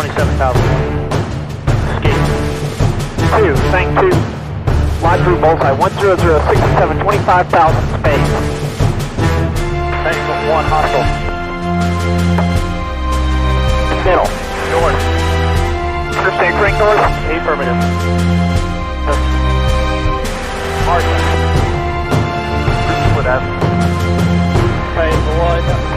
27,000. Escape. 2, bank 2. Line through bullseye 10067, 25,000 space. Central 1, hostile. Middle. North. Understand crank north? Affirmative. Martin. Split up. Phase 1.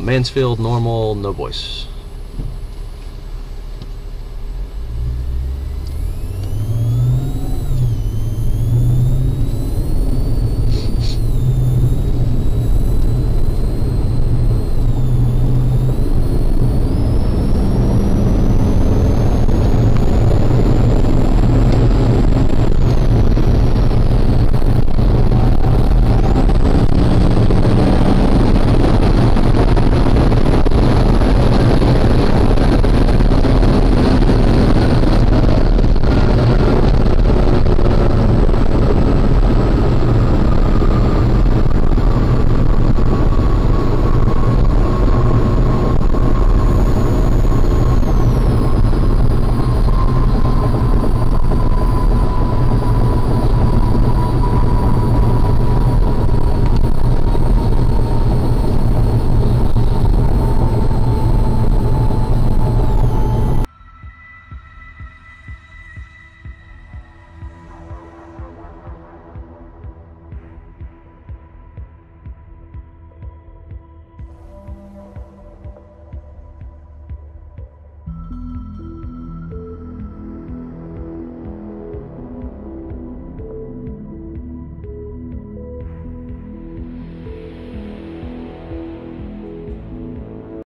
Mansfield, normal, no voice.